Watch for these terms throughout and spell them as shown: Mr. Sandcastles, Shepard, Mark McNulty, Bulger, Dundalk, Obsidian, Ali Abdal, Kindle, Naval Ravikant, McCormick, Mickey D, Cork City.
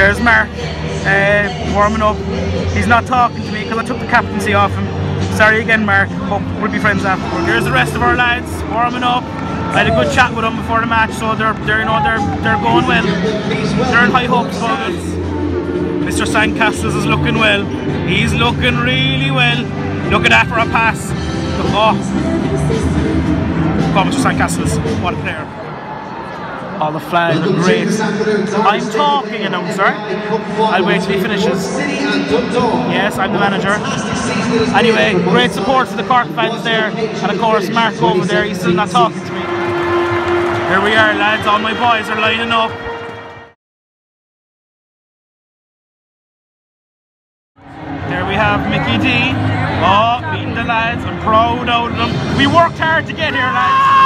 There's Mark warming up. He's not talking to me because I took the captaincy off him. Sorry again, Mark. Hope we'll be friends afterwards. Here's the rest of our lads warming up. I had a good chat with them before the match, so they're going well. They're in high hopes for it. Mr. Sandcastles is looking well. He's looking really well. Look at that for a pass. Oh, Mr. Sandcastles, what a player. All the flags are great. I'm talking, announcer. I'll wait till he finishes. Yes, I'm the manager. Anyway, great support for the Cork fans there. And of course, Mark over there, he's still not talking to me. Here we are, lads. All my boys are lining up. There we have Mickey D. Oh, meeting the lads. I'm proud of them. We worked hard to get here, lads.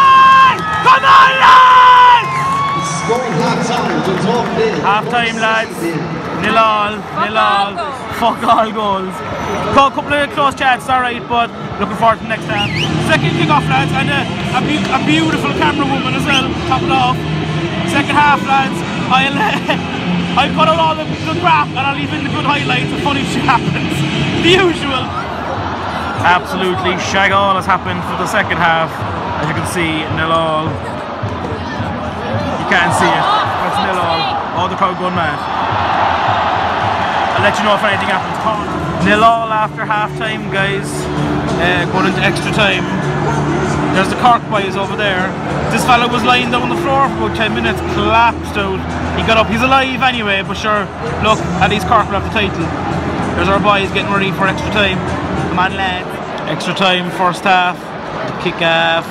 Come on, lads! Half time, lads. Nil all. Fuck all goals. Got a couple of close chats, alright, but looking forward to the next time. Second kick off, lads, and a beautiful camera woman as well. Top it off. Second half, lads. I'll cut out all the crap and I'll leave in the good highlights and funny shit happens. The usual. Absolutely shag all has happened for the second half. As you can see, nil all. Can't see it. That's nil all. Oh, the crowd going mad. I'll let you know if anything happens. Nil all after half time, guys. Going into extra time. There's the Cork boys over there. This fella was lying down on the floor for about 10 minutes, collapsed out. He got up. He's alive anyway, but sure. Look, at least Cork will have the title. There's our boys getting ready for extra time. Come on, lads. Extra time, first half. Kick off.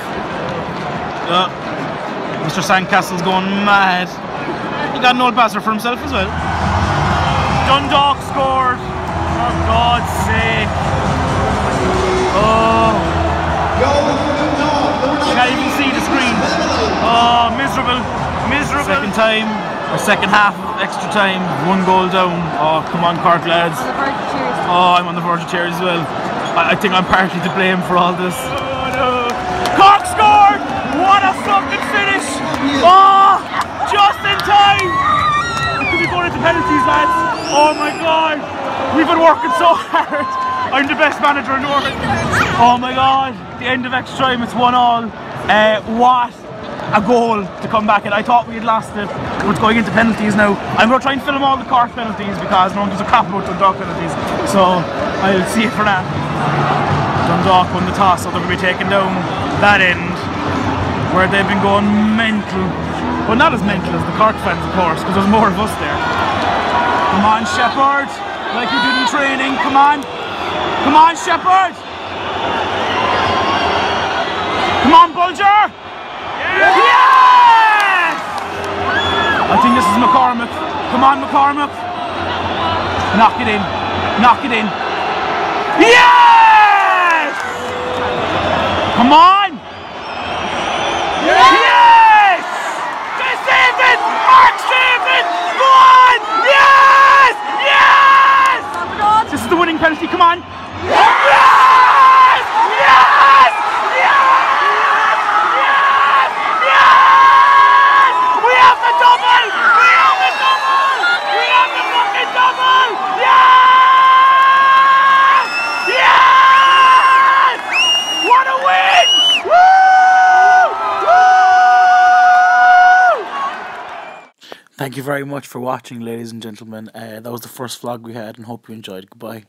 Mr. Sandcastle's going mad. He got an old bastard for himself as well. Dundalk scored. For God's sake. Oh. You can't even see the screen. Oh, miserable. Miserable. Second time. Or second half of extra time. One goal down. Oh, come on, Cork lads. Oh, I'm on the verge of tears as well. I think I'm partly to blame for all this. Oh, no. Cork scored! What a fucking finish! Oh, just in time! We could be going into penalties, lads. Oh my god! We've been working so hard. I'm the best manager in the world. Oh my god! The end of extra time, it's 1-1. What a goal to come back in. I thought we had lost it. We're going into penalties now. I'm going to try and film all the Cork penalties because no one gives a crap about Dundalk penalties. So I'll see it for that. Dundalk won the toss, so they're going to be taken down that end. Where they've been going mental. Well, not as mental as the Cork fans, of course, because there's more of us there. Come on, Shepard. Like you did in training. Come on. Come on, Shepard. Come on, Bulger. Yes! Yes! I think this is McCormick. Come on, McCormick. Knock it in. Knock it in. Yes! Come on. Yes! They saved it! Mark saved it! Go on! Yes! Yes! This is the winning penalty, come on! Yes! Yes! Yes! Yes! Yes! Yes! We have the double! We have the double! We have the fucking double! Yes! Yes! What a win! Woo! Thank you very much for watching, ladies and gentlemen. That was the first vlog we had and hope you enjoyed. Goodbye.